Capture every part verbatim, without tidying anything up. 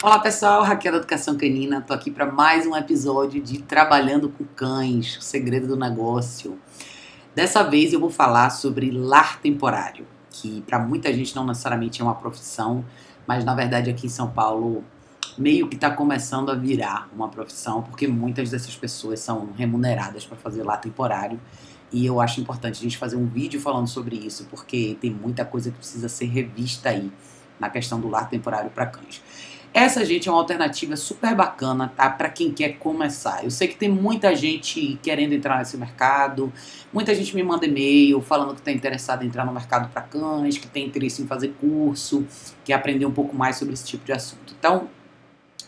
Olá pessoal, Raquel da Educação Canina, tô aqui para mais um episódio de Trabalhando com Cães, o Segredo do Negócio. Dessa vez eu vou falar sobre lar temporário, que para muita gente não necessariamente é uma profissão, mas na verdade aqui em São Paulo meio que está começando a virar uma profissão, porque muitas dessas pessoas são remuneradas para fazer lar temporário. E eu acho importante a gente fazer um vídeo falando sobre isso, porque tem muita coisa que precisa ser revista aí na questão do lar temporário para cães. Essa, gente, é uma alternativa super bacana, tá? Para quem quer começar. Eu sei que tem muita gente querendo entrar nesse mercado, muita gente me manda e-mail falando que está interessada em entrar no mercado para cães, que tem interesse em fazer curso, quer aprender um pouco mais sobre esse tipo de assunto. Então,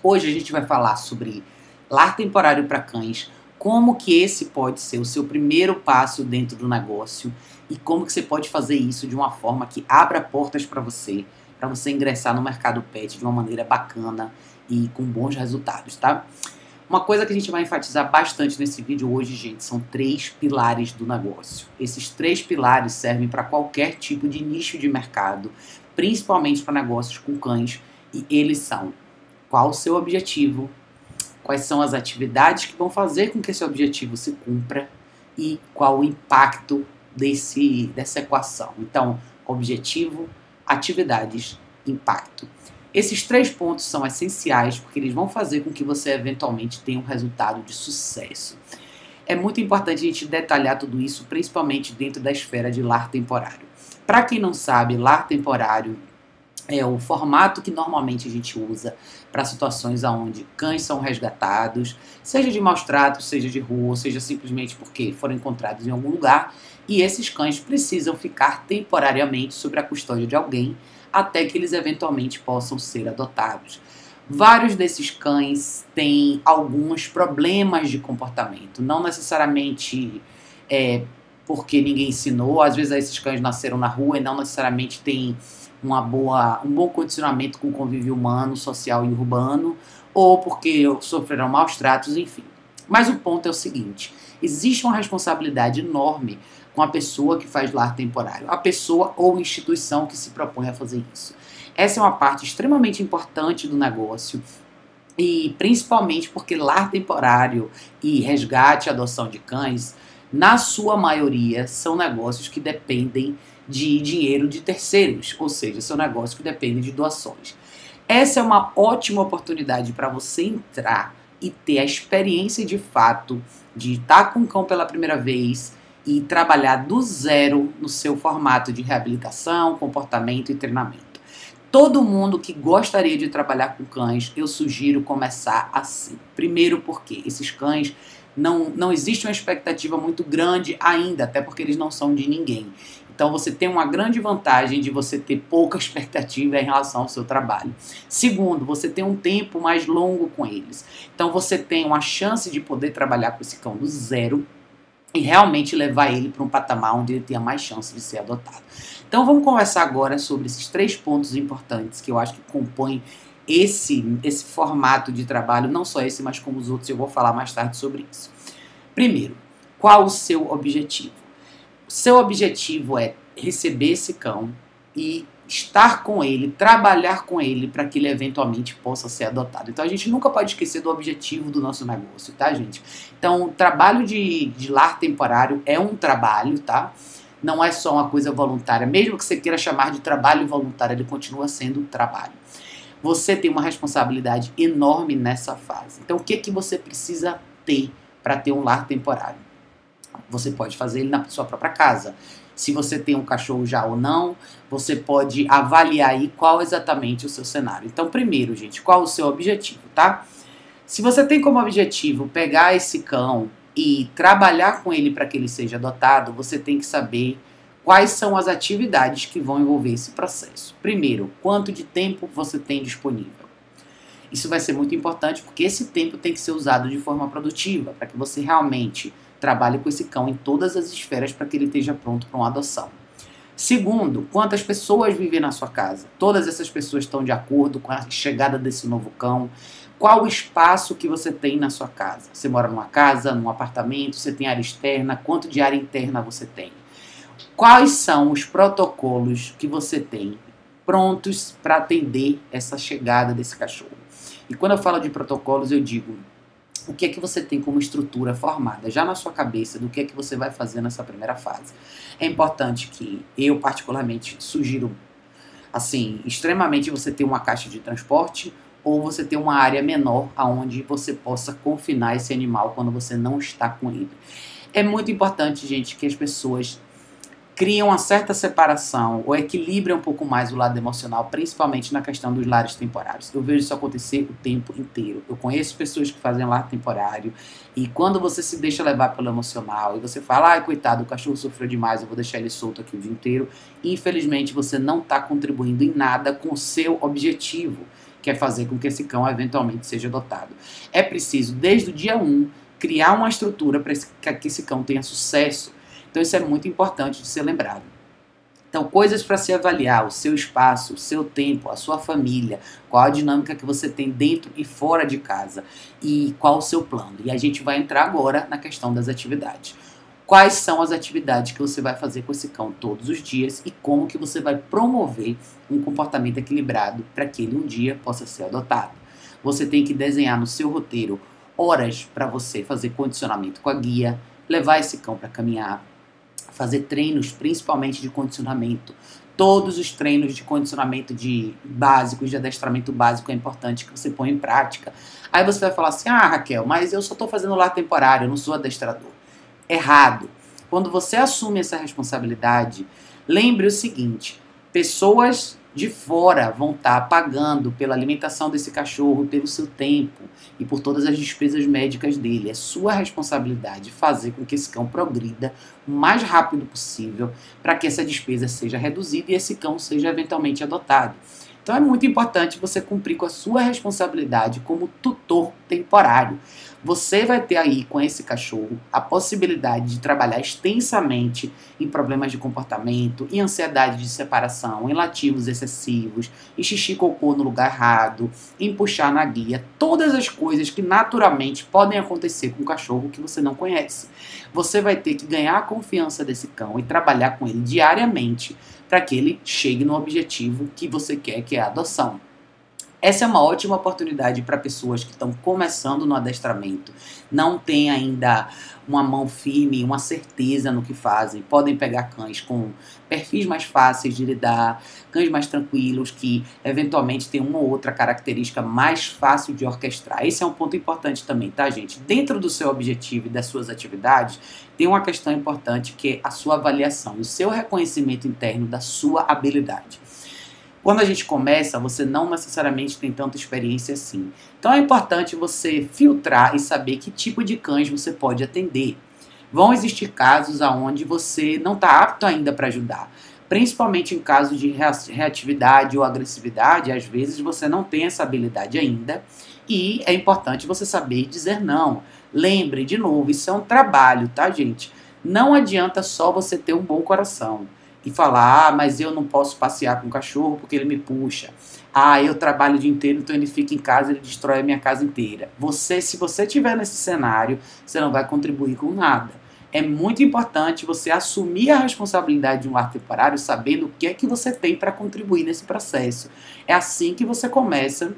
hoje a gente vai falar sobre lar temporário para cães, como que esse pode ser o seu primeiro passo dentro do negócio e como que você pode fazer isso de uma forma que abra portas para você, para você ingressar no mercado pet de uma maneira bacana e com bons resultados, tá? Uma coisa que a gente vai enfatizar bastante nesse vídeo hoje, gente, são três pilares do negócio. Esses três pilares servem para qualquer tipo de nicho de mercado, principalmente para negócios com cães, e eles são: qual o seu objetivo, quais são as atividades que vão fazer com que esse objetivo se cumpra e qual o impacto desse, dessa equação. Então, objetivo, atividades, impacto. Esses três pontos são essenciais porque eles vão fazer com que você eventualmente tenha um resultado de sucesso. É muito importante a gente detalhar tudo isso, principalmente dentro da esfera de lar temporário. Para quem não sabe, lar temporário é o formato que normalmente a gente usa para situações onde cães são resgatados, seja de maus tratos, seja de rua, seja simplesmente porque foram encontrados em algum lugar, e esses cães precisam ficar temporariamente sob a custódia de alguém até que eles eventualmente possam ser adotados. Vários desses cães têm alguns problemas de comportamento, não necessariamente é, porque ninguém ensinou, às vezes esses cães nasceram na rua e não necessariamente têm Uma boa, um bom condicionamento com o convívio humano, social e urbano, ou porque sofreram maus tratos, enfim. Mas o ponto é o seguinte: existe uma responsabilidade enorme com a pessoa que faz lar temporário, a pessoa ou instituição que se propõe a fazer isso. Essa é uma parte extremamente importante do negócio, e principalmente porque lar temporário e resgate e adoção de cães, na sua maioria, são negócios que dependem de dinheiro de terceiros, ou seja, seu negócio que depende de doações. Essa é uma ótima oportunidade para você entrar e ter a experiência de fato de estar com o cão pela primeira vez e trabalhar do zero no seu formato de reabilitação, comportamento e treinamento. Todo mundo que gostaria de trabalhar com cães, eu sugiro começar assim. Primeiro porque esses cães não, não existe uma expectativa muito grande ainda, até porque eles não são de ninguém. Então você tem uma grande vantagem de você ter pouca expectativa em relação ao seu trabalho. Segundo, você tem um tempo mais longo com eles. Então você tem uma chance de poder trabalhar com esse cão do zero e realmente levar ele para um patamar onde ele tenha mais chance de ser adotado. Então vamos conversar agora sobre esses três pontos importantes que eu acho que compõem esse, esse formato de trabalho, não só esse, mas como os outros, eu vou falar mais tarde sobre isso. Primeiro, qual o seu objetivo? Seu objetivo é receber esse cão e estar com ele, trabalhar com ele para que ele eventualmente possa ser adotado. Então a gente nunca pode esquecer do objetivo do nosso negócio, tá, gente? Então o trabalho de, de lar temporário é um trabalho, tá? Não é só uma coisa voluntária. Mesmo que você queira chamar de trabalho voluntário, ele continua sendo um trabalho. Você tem uma responsabilidade enorme nessa fase. Então o que, que você precisa ter para ter um lar temporário? Você pode fazer ele na sua própria casa. Se você tem um cachorro já ou não, você pode avaliar aí qual exatamente o seu cenário. Então, primeiro, gente, qual o seu objetivo, tá? Se você tem como objetivo pegar esse cão e trabalhar com ele para que ele seja adotado, você tem que saber quais são as atividades que vão envolver esse processo. Primeiro, quanto de tempo você tem disponível? Isso vai ser muito importante porque esse tempo tem que ser usado de forma produtiva, para que você realmente trabalhe com esse cão em todas as esferas para que ele esteja pronto para uma adoção. Segundo, quantas pessoas vivem na sua casa? Todas essas pessoas estão de acordo com a chegada desse novo cão? Qual o espaço que você tem na sua casa? Você mora numa casa, num apartamento, você tem área externa? Quanto de área interna você tem? Quais são os protocolos que você tem prontos para atender essa chegada desse cachorro? E quando eu falo de protocolos, eu digo o que é que você tem como estrutura formada já na sua cabeça do que é que você vai fazer nessa primeira fase. É importante que eu particularmente sugiro, assim, extremamente você ter uma caixa de transporte ou você ter uma área menor aonde você possa confinar esse animal quando você não está com ele. É muito importante, gente, que as pessoas criem uma certa separação ou equilibrem um pouco mais o lado emocional, principalmente na questão dos lares temporários. Eu vejo isso acontecer o tempo inteiro. Eu conheço pessoas que fazem lar temporário e quando você se deixa levar pelo emocional e você fala, ai, coitado, o cachorro sofreu demais, eu vou deixar ele solto aqui o dia inteiro, infelizmente você não está contribuindo em nada com o seu objetivo, que é fazer com que esse cão eventualmente seja adotado. É preciso, desde o dia um, criar uma estrutura para que esse cão tenha sucesso. Então isso é muito importante de ser lembrado. Então, coisas para se avaliar: o seu espaço, o seu tempo, a sua família, qual a dinâmica que você tem dentro e fora de casa e qual o seu plano. E a gente vai entrar agora na questão das atividades. Quais são as atividades que você vai fazer com esse cão todos os dias e como que você vai promover um comportamento equilibrado para que ele um dia possa ser adotado. Você tem que desenhar no seu roteiro horas para você fazer condicionamento com a guia, levar esse cão para caminhar, fazer treinos principalmente de condicionamento. Todos os treinos de condicionamento de básicos, de adestramento básico é importante que você ponha em prática. Aí você vai falar assim, ah, Raquel, mas eu só estou fazendo lar temporário, eu não sou adestrador. Errado. Quando você assume essa responsabilidade, lembre o seguinte, pessoas de fora vão estar pagando pela alimentação desse cachorro, pelo seu tempo e por todas as despesas médicas dele. É sua responsabilidade fazer com que esse cão progrida o mais rápido possível para que essa despesa seja reduzida e esse cão seja eventualmente adotado. Então é muito importante você cumprir com a sua responsabilidade como tutor temporário. Você vai ter aí com esse cachorro a possibilidade de trabalhar extensamente em problemas de comportamento, em ansiedade de separação, em latidos excessivos, em xixi cocô no lugar errado, em puxar na guia, todas as coisas que naturalmente podem acontecer com um cachorro que você não conhece. Você vai ter que ganhar a confiança desse cão e trabalhar com ele diariamente para que ele chegue no objetivo que você quer, que é a adoção. Essa é uma ótima oportunidade para pessoas que estão começando no adestramento, não têm ainda uma mão firme, uma certeza no que fazem, podem pegar cães com perfis mais fáceis de lidar, cães mais tranquilos, que eventualmente têm uma ou outra característica mais fácil de orquestrar. Esse é um ponto importante também, tá, gente? Dentro do seu objetivo e das suas atividades, tem uma questão importante que é a sua avaliação, o seu reconhecimento interno da sua habilidade. Quando a gente começa, você não necessariamente tem tanta experiência assim. Então é importante você filtrar e saber que tipo de cães você pode atender. Vão existir casos onde você não está apto ainda para ajudar. Principalmente em casos de reatividade ou agressividade, às vezes você não tem essa habilidade ainda. E é importante você saber dizer não. Lembre, de novo, isso é um trabalho, tá, gente? Não adianta só você ter um bom coração e falar, ah, mas eu não posso passear com o cachorro porque ele me puxa. Ah, eu trabalho o dia inteiro, então ele fica em casa, ele destrói a minha casa inteira. Você, se você estiver nesse cenário, você não vai contribuir com nada. É muito importante você assumir a responsabilidade de um lar temporário, sabendo o que é que você tem para contribuir nesse processo. É assim que você começa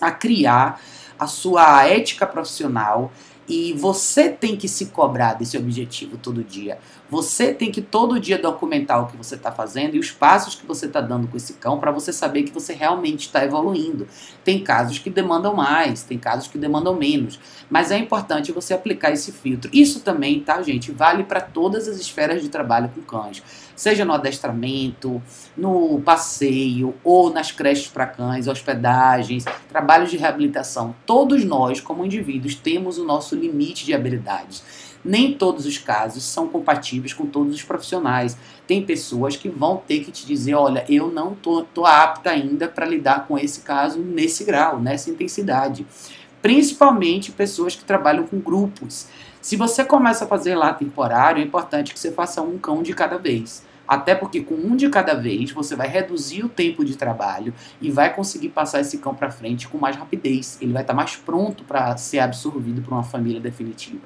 a criar a sua ética profissional. E você tem que se cobrar desse objetivo todo dia. Você tem que todo dia documentar o que você está fazendo e os passos que você está dando com esse cão para você saber que você realmente está evoluindo. Tem casos que demandam mais, tem casos que demandam menos. Mas é importante você aplicar esse filtro. Isso também, tá, gente, vale para todas as esferas de trabalho com cães. Seja no adestramento, no passeio, ou nas creches para cães, hospedagens, trabalhos de reabilitação. Todos nós, como indivíduos, temos o nosso limite de habilidades. Nem todos os casos são compatíveis com todos os profissionais. Tem pessoas que vão ter que te dizer, olha, eu não tô, tô apta ainda para lidar com esse caso nesse grau, nessa intensidade. Principalmente pessoas que trabalham com grupos. Se você começa a fazer lar temporário, é importante que você faça um cão de cada vez. Até porque com um de cada vez você vai reduzir o tempo de trabalho e vai conseguir passar esse cão para frente com mais rapidez. Ele vai estar mais pronto para ser absorvido por uma família definitiva.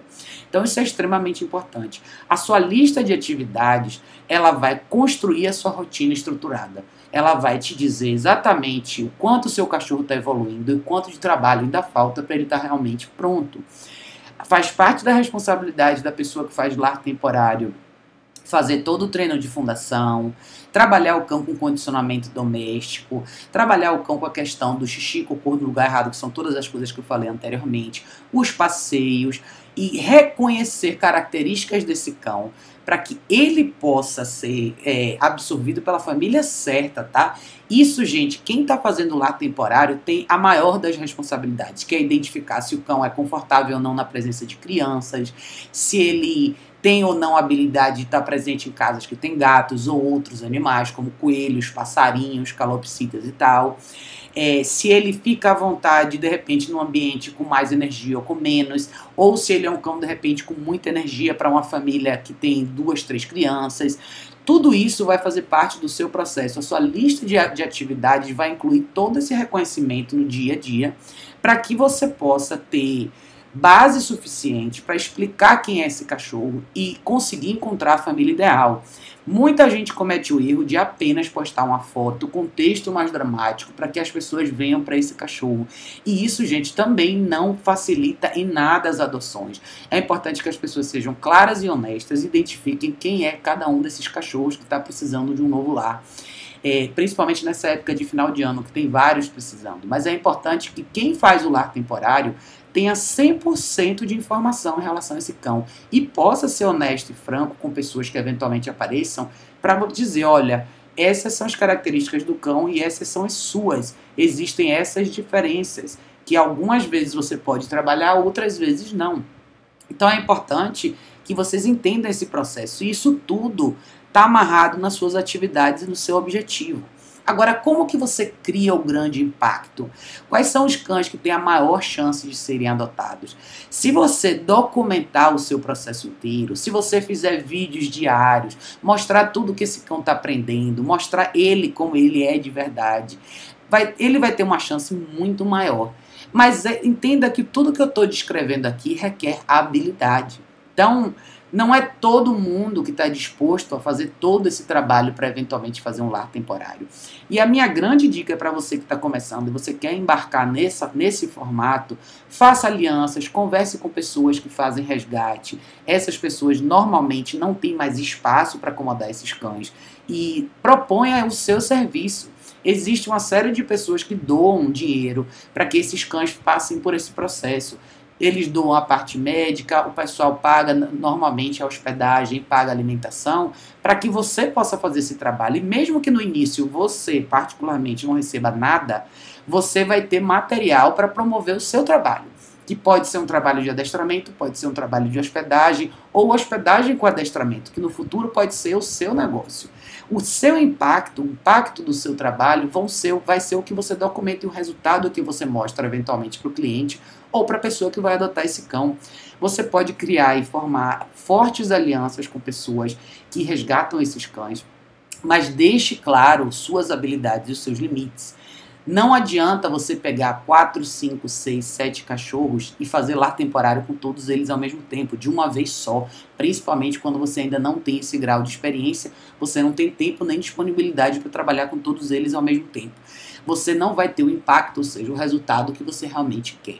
Então isso é extremamente importante. A sua lista de atividades, ela vai construir a sua rotina estruturada. Ela vai te dizer exatamente o quanto o seu cachorro está evoluindo e quanto de trabalho ainda falta para ele estar realmente pronto. Faz parte da responsabilidade da pessoa que faz lar temporário fazer todo o treino de fundação, trabalhar o cão com condicionamento doméstico, trabalhar o cão com a questão do xixi, cocô no lugar errado, que são todas as coisas que eu falei anteriormente, os passeios, e reconhecer características desse cão para que ele possa ser é, absorvido pela família certa, tá? Isso, gente, quem tá fazendo lar temporário tem a maior das responsabilidades, que é identificar se o cão é confortável ou não na presença de crianças, se ele tem ou não a habilidade de estar presente em casas que tem gatos ou outros animais, como coelhos, passarinhos, calopsitas e tal. É, se ele fica à vontade, de repente, num ambiente com mais energia ou com menos, ou se ele é um cão, de repente, com muita energia para uma família que tem duas, três crianças. Tudo isso vai fazer parte do seu processo. A sua lista de atividades vai incluir todo esse reconhecimento no dia a dia para que você possa ter base suficiente para explicar quem é esse cachorro e conseguir encontrar a família ideal. Muita gente comete o erro de apenas postar uma foto com texto mais dramático para que as pessoas venham para esse cachorro. E isso, gente, também não facilita em nada as adoções. É importante que as pessoas sejam claras e honestas e identifiquem quem é cada um desses cachorros que está precisando de um novo lar. É, principalmente nessa época de final de ano, que tem vários precisando. Mas é importante que quem faz o lar temporário tenha cem por cento de informação em relação a esse cão e possa ser honesto e franco com pessoas que eventualmente apareçam para dizer, olha, essas são as características do cão e essas são as suas. Existem essas diferenças que algumas vezes você pode trabalhar, outras vezes não. Então é importante que vocês entendam esse processo. E isso tudo está amarrado nas suas atividades e no seu objetivo. Agora, como que você cria o grande impacto? Quais são os cães que têm a maior chance de serem adotados? Se você documentar o seu processo inteiro, se você fizer vídeos diários, mostrar tudo que esse cão está aprendendo, mostrar ele como ele é de verdade, vai, ele vai ter uma chance muito maior. Mas é, entenda que tudo que eu estou descrevendo aqui requer habilidade. Então, não é todo mundo que está disposto a fazer todo esse trabalho para eventualmente fazer um lar temporário. E a minha grande dica é para você que está começando e você quer embarcar nessa, nesse formato, faça alianças, converse com pessoas que fazem resgate. Essas pessoas normalmente não têm mais espaço para acomodar esses cães. E proponha o seu serviço. Existe uma série de pessoas que doam dinheiro para que esses cães passem por esse processo. Eles doam a parte médica, o pessoal paga normalmente a hospedagem, paga a alimentação, para que você possa fazer esse trabalho. E mesmo que no início você, particularmente, não receba nada, você vai ter material para promover o seu trabalho. Que pode ser um trabalho de adestramento, pode ser um trabalho de hospedagem, ou hospedagem com adestramento, que no futuro pode ser o seu negócio. O seu impacto, o impacto do seu trabalho vão ser, vai ser o que você documenta e o resultado que você mostra eventualmente para o cliente, ou para a pessoa que vai adotar esse cão. Você pode criar e formar fortes alianças com pessoas que resgatam esses cães, mas deixe claro suas habilidades e os seus limites. Não adianta você pegar quatro, cinco, seis, sete cachorros e fazer lar temporário com todos eles ao mesmo tempo, de uma vez só, principalmente quando você ainda não tem esse grau de experiência, você não tem tempo nem disponibilidade para trabalhar com todos eles ao mesmo tempo. Você não vai ter o impacto, ou seja, o resultado que você realmente quer.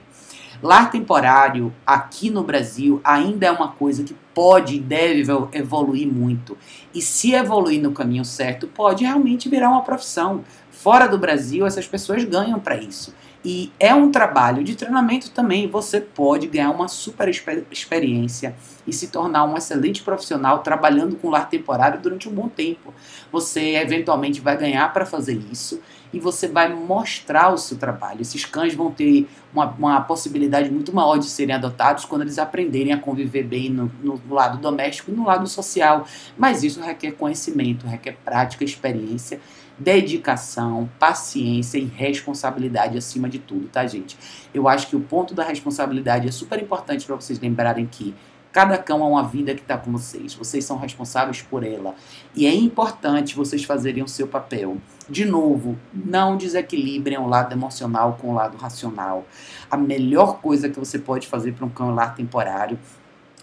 Lar temporário aqui no Brasil ainda é uma coisa que pode e deve evoluir muito. E se evoluir no caminho certo, pode realmente virar uma profissão. Fora do Brasil, essas pessoas ganham para isso. E é um trabalho de treinamento também. Você pode ganhar uma super experiência e se tornar um excelente profissional trabalhando com lar temporário durante um bom tempo. Você eventualmente vai ganhar para fazer isso e você vai mostrar o seu trabalho. Esses cães vão ter uma, uma possibilidade muito maior de serem adotados quando eles aprenderem a conviver bem no, no lado doméstico e no lado social. Mas isso requer conhecimento, requer prática, experiência, dedicação, paciência e responsabilidade acima de tudo, tá, gente? Eu acho que o ponto da responsabilidade é super importante para vocês lembrarem que Cada cão é uma vida que está com vocês. Vocês são responsáveis por ela. E é importante vocês fazerem o seu papel. De novo, não desequilibrem o lado emocional com o lado racional. A melhor coisa que você pode fazer para um cão lar temporário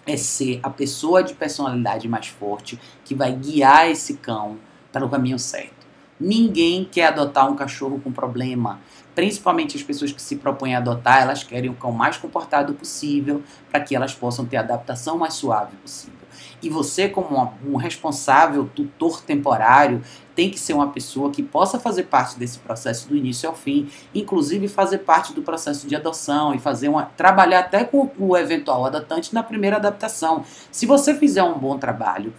é ser a pessoa de personalidade mais forte que vai guiar esse cão para o caminho certo. Ninguém quer adotar um cachorro com problema. Principalmente as pessoas que se propõem a adotar, elas querem o cão mais comportado possível para que elas possam ter a adaptação mais suave possível. E você, como um responsável tutor temporário, tem que ser uma pessoa que possa fazer parte desse processo do início ao fim, inclusive fazer parte do processo de adoção e fazer uma, trabalhar até com o eventual adotante na primeira adaptação. Se você fizer um bom trabalho,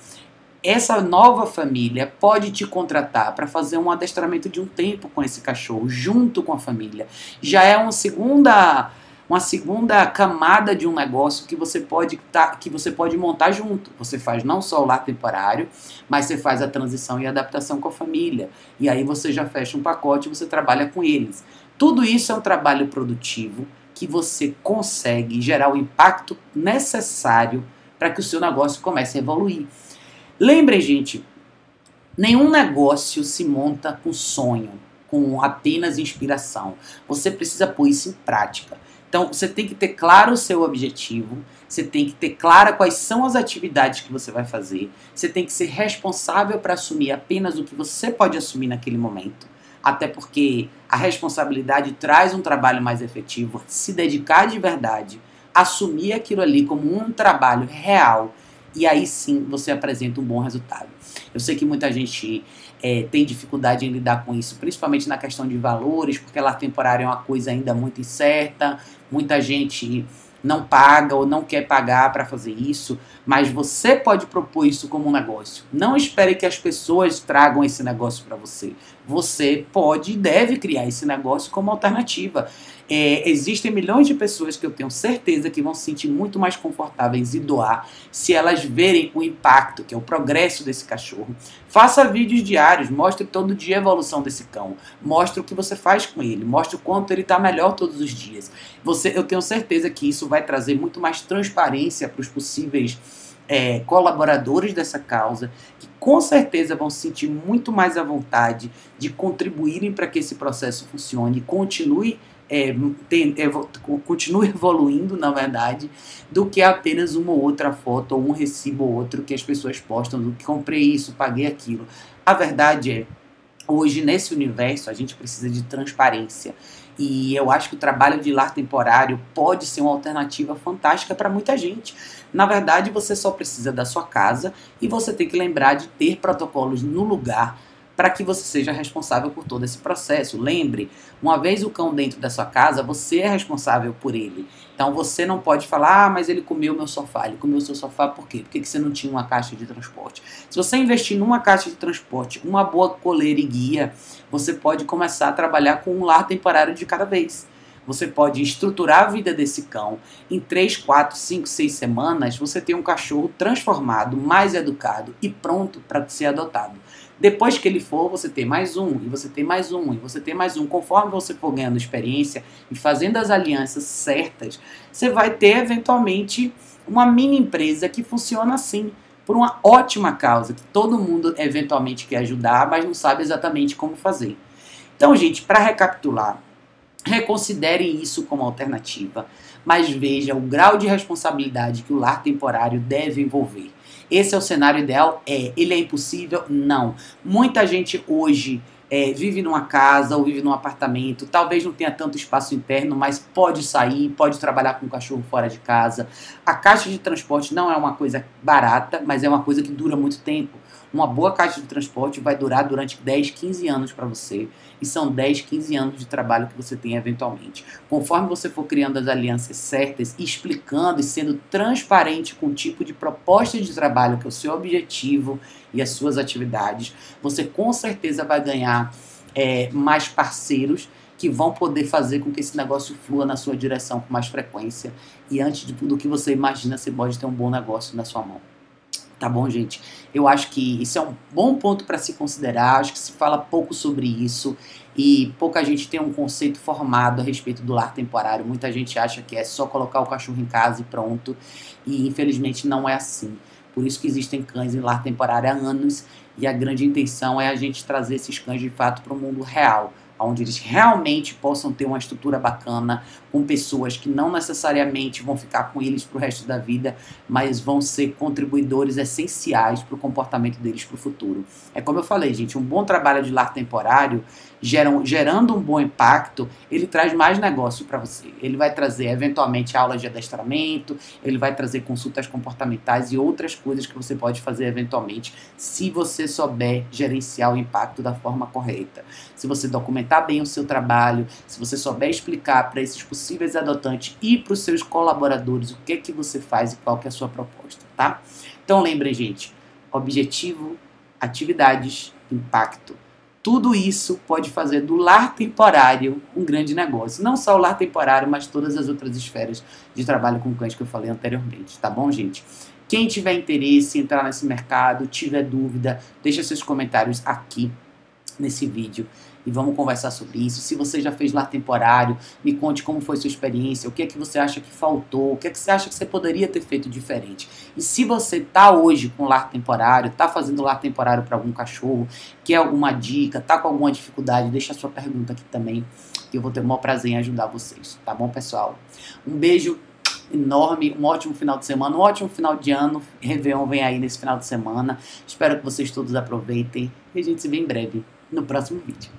essa nova família pode te contratar para fazer um adestramento de um tempo com esse cachorro, junto com a família. Já é uma segunda, uma segunda camada de um negócio que você pode tá, que você pode montar junto. Você faz não só o lar temporário, mas você faz a transição e a adaptação com a família. E aí você já fecha um pacote e você trabalha com eles. Tudo isso é um trabalho produtivo que você consegue gerar o impacto necessário para que o seu negócio comece a evoluir. Lembrem, gente, nenhum negócio se monta com sonho, com apenas inspiração. Você precisa pôr isso em prática. Então, você tem que ter claro o seu objetivo, você tem que ter clara quais são as atividades que você vai fazer, você tem que ser responsável para assumir apenas o que você pode assumir naquele momento. Até porque a responsabilidade traz um trabalho mais efetivo, se dedicar de verdade, assumir aquilo ali como um trabalho real. E aí sim você apresenta um bom resultado. Eu sei que muita gente é, tem dificuldade em lidar com isso, principalmente na questão de valores, porque lar temporário é uma coisa ainda muito incerta, muita gente não paga ou não quer pagar para fazer isso, mas você pode propor isso como um negócio. Não espere que as pessoas tragam esse negócio para você. Você pode e deve criar esse negócio como alternativa. É, existem milhões de pessoas que eu tenho certeza que vão se sentir muito mais confortáveis e doar se elas verem o impacto, que é o progresso desse cachorro. Faça vídeos diários, mostre todo dia a evolução desse cão, mostre o que você faz com ele, mostre o quanto ele está melhor todos os dias. Você, eu tenho certeza que isso vai trazer muito mais transparência para os possíveis É, colaboradores dessa causa, que com certeza vão se sentir muito mais à vontade de contribuírem para que esse processo funcione, continue, é, tem, evol, continue evoluindo, na verdade, do que apenas uma ou outra foto ou um recibo ou outro que as pessoas postam do que comprei isso, paguei aquilo. A verdade é, hoje nesse universo a gente precisa de transparência. E eu acho que o trabalho de lar temporário pode ser uma alternativa fantástica para muita gente. Na verdade, você só precisa da sua casa e você tem que lembrar de ter protocolos no lugar para que você seja responsável por todo esse processo. Lembre, uma vez o cão dentro da sua casa, você é responsável por ele. Então você não pode falar, ah, mas ele comeu meu sofá. Ele comeu seu sofá por quê? Por que você não tinha uma caixa de transporte? Se você investir numa caixa de transporte, uma boa coleira e guia, você pode começar a trabalhar com um lar temporário de cada vez. Você pode estruturar a vida desse cão. Em três, quatro, cinco, seis semanas, você tem um cachorro transformado, mais educado e pronto para ser adotado. Depois que ele for, você tem mais um, e você tem mais um, e você tem mais um. Conforme você for ganhando experiência e fazendo as alianças certas, você vai ter, eventualmente, uma mini empresa que funciona assim, por uma ótima causa, que todo mundo eventualmente quer ajudar, mas não sabe exatamente como fazer. Então, gente, para recapitular, reconsiderem isso como alternativa, mas veja o grau de responsabilidade que o lar temporário deve envolver. Esse é o cenário ideal? É. Ele é impossível? Não. Muita gente hoje é, vive numa casa ou vive num apartamento, talvez não tenha tanto espaço interno, mas pode sair, pode trabalhar com o cachorro fora de casa. A caixa de transporte não é uma coisa barata, mas é uma coisa que dura muito tempo. Uma boa caixa de transporte vai durar durante dez, quinze anos para você, e são dez, quinze anos de trabalho que você tem eventualmente. Conforme você for criando as alianças certas, explicando e sendo transparente com o tipo de proposta de trabalho que é o seu objetivo e as suas atividades, você com certeza vai ganhar é, mais parceiros que vão poder fazer com que esse negócio flua na sua direção com mais frequência. E antes de tudo que você imagina, você pode ter um bom negócio na sua mão. Tá bom, gente? Eu acho que isso é um bom ponto para se considerar, acho que se fala pouco sobre isso e pouca gente tem um conceito formado a respeito do lar temporário. Muita gente acha que é só colocar o cachorro em casa e pronto, e infelizmente não é assim. Por isso que existem cães em lar temporário há anos, e a grande intenção é a gente trazer esses cães de fato para o mundo real, onde eles realmente possam ter uma estrutura bacana, com pessoas que não necessariamente vão ficar com eles para o resto da vida, mas vão ser contribuidores essenciais para o comportamento deles para o futuro. É como eu falei, gente, um bom trabalho de lar temporário, geram, gerando um bom impacto, ele traz mais negócio para você. Ele vai trazer, eventualmente, aulas de adestramento, ele vai trazer consultas comportamentais e outras coisas que você pode fazer, eventualmente, se você souber gerenciar o impacto da forma correta. Se você documentar bem o seu trabalho, se você souber explicar para esses possíveis adotantes e para os seus colaboradores o que que você faz e qual que é a sua proposta, tá? Então lembrem, gente, objetivo, atividades, impacto. Tudo isso pode fazer do lar temporário um grande negócio. Não só o lar temporário, mas todas as outras esferas de trabalho com cães que eu falei anteriormente, tá bom, gente? Quem tiver interesse em entrar nesse mercado, tiver dúvida, deixa seus comentários aqui nesse vídeo. E vamos conversar sobre isso. Se você já fez lar temporário, me conte como foi sua experiência, o que é que você acha que faltou, o que é que você acha que você poderia ter feito diferente. E se você está hoje com lar temporário, está fazendo lar temporário para algum cachorro, quer alguma dica, está com alguma dificuldade, deixa a sua pergunta aqui também, que eu vou ter o maior prazer em ajudar vocês. Tá bom, pessoal? Um beijo enorme, um ótimo final de semana, um ótimo final de ano. Réveillon vem aí nesse final de semana. Espero que vocês todos aproveitem e a gente se vê em breve no próximo vídeo.